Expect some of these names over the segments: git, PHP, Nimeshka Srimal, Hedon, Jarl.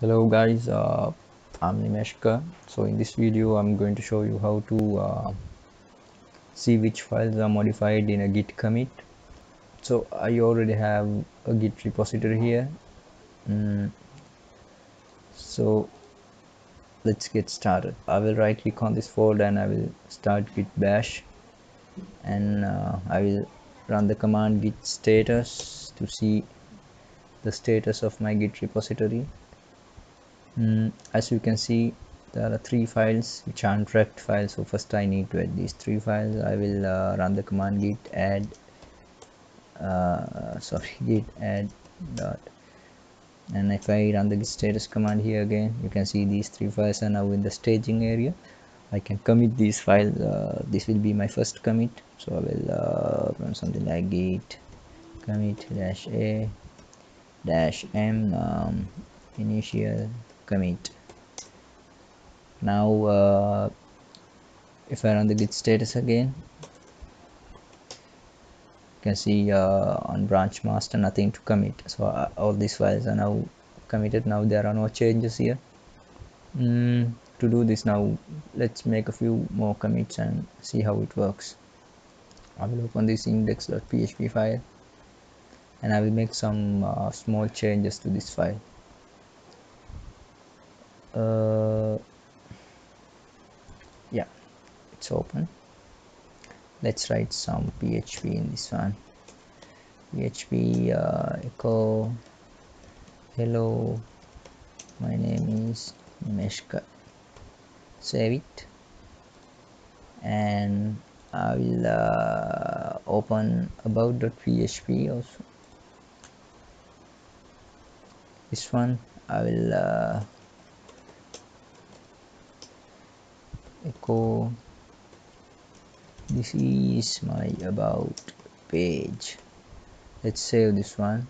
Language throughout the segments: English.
Hello guys, I'm Nimeshka. So in this video I'm going to show you how to see which files are modified in a git commit. So I already have a git repository here. So let's get started. I will right click on this folder and I will start git bash, and I will run the command git status to see the status of my git repository. As you can see, there are three files which are untracked files, so first I need to add these three files. I will run the command git add dot, and if I run the git status command here again, you can see these three files are now in the staging area. I can commit these files. This will be my first commit, so I will run something like git commit -a -m initial commit. Now if I run the git status again, you can see on branch master nothing to commit, so all these files are now committed. Now there are no changes here. To do this, now let's make a few more commits and see how it works. I will open this index.php file and I will make some small changes to this file. Yeah, it's open. Let's write some PHP in this one. PHP echo hello, my name is Nimeshka. Save it, and I will open about.php also. This one I will echo this is my about page. Let's save this one,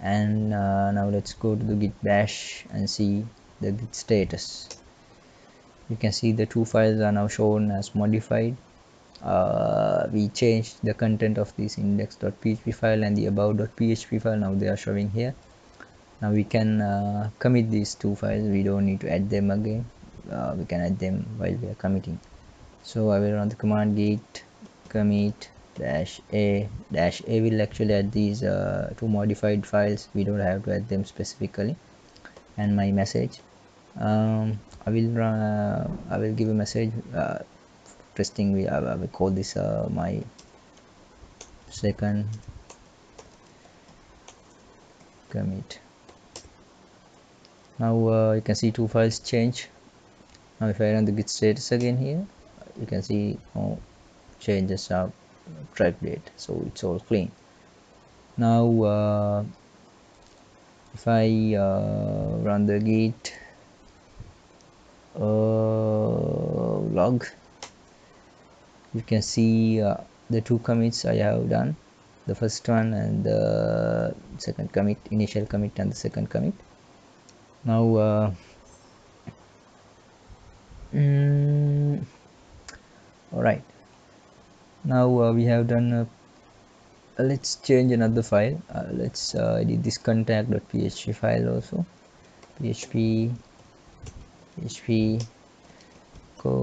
and now let's go to the git bash and see the git status. You can see the two files are now shown as modified. We changed the content of this index.php file and the about.php file. Now they are showing here. Now we can commit these two files. We don't need to add them again. We can add them while we are committing. So I will run the command git commit -a -a will actually add these two modified files. We don't have to add them specifically. And my message, I will give a message. I will call this my second commit. Now you can see two files change. Now if I run the git status again here, you can see no changes are tracked yet, so it's all clean. Now if I run the git log, you can see the two commits I have done, the first one and the second commit, initial commit and the second commit. Now alright, now we have done let's change another file. Let's edit this contact.php file also. php go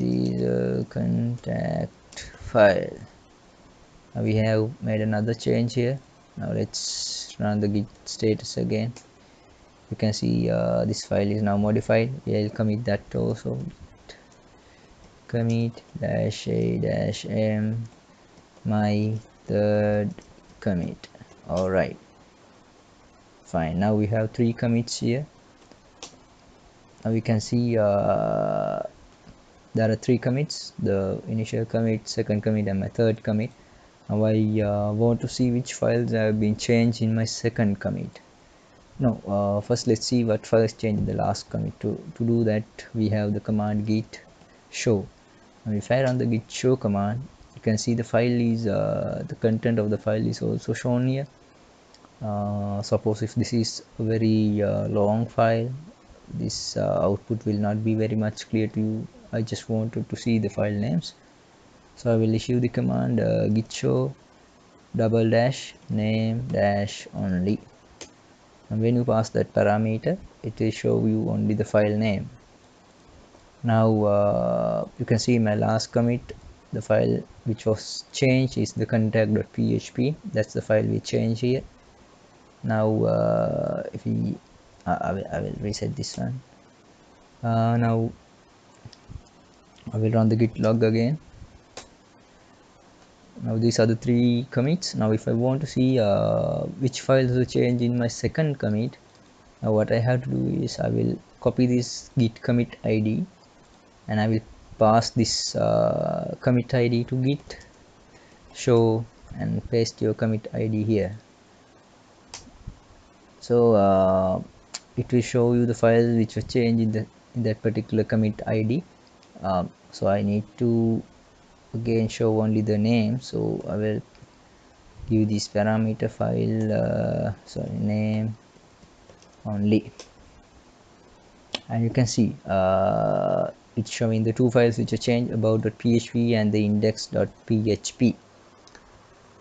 the contact file. Now we have made another change here. Now let's run the git status again. You can see this file is now modified. We'll commit that also. Commit -a -m my third commit. All right, fine. Now we have three commits here. Now we can see there are three commits: the initial commit, second commit and my third commit. Now I want to see which files have been changed in my second commit. No, first let's see what files changed in the last commit. To do that, we have the command git show. Now if I run the git show command, you can see the file is the content of the file is also shown here. Suppose if this is a very long file, this output will not be very much clear to you. I just wanted to see the file names, so I will issue the command git show _name -only. and when you pass that parameter, it will show you only the file name. Now you can see my last commit, the file which was changed is the contact.php. that's the file we change here. Now if we I will reset this one. Now I will run the git log again. Now these are the three commits. Now if I want to see which files to change in my second commit, now what I have to do is I will copy this git commit ID and I will pass this commit ID to git show and paste your commit ID here. So it will show you the files which were changed in that particular commit ID. So I need to again show only the name, so I will give this parameter file name only, and you can see it's showing the two files which are changed, about.php and the index.php.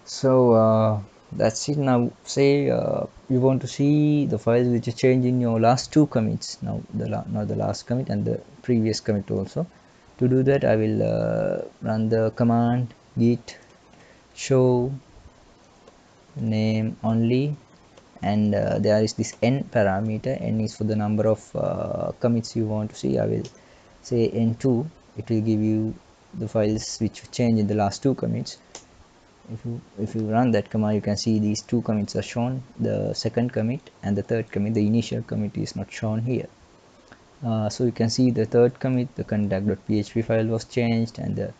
so that's it. Now say you want to see the files which are changed in your last two commits, now the last commit and the previous commit also. To do that, I will run the command git show name only, and there is this n parameter. N is for the number of commits you want to see. I will say n2. It will give you the files which change in the last two commits. If you run that command, you can see these two commits are shown, the second commit and the third commit. The initial commit is not shown here. So you can see the third commit, the contact.php file was changed, and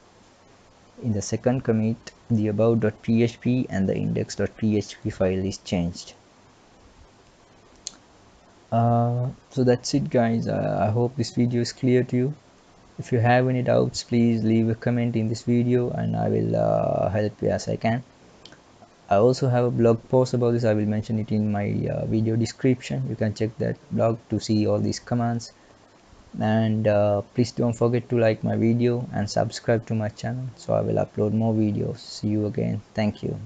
in the second commit, the about.php and the index.php file is changed. So that's it, guys. I hope this video is clear to you. If you have any doubts, please leave a comment in this video and I will help you as I can. I also have a blog post about this. I will mention it in my video description. You can check that blog to see all these commands. And please don't forget to like my video and subscribe to my channel, so I will upload more videos. See you again. Thank you.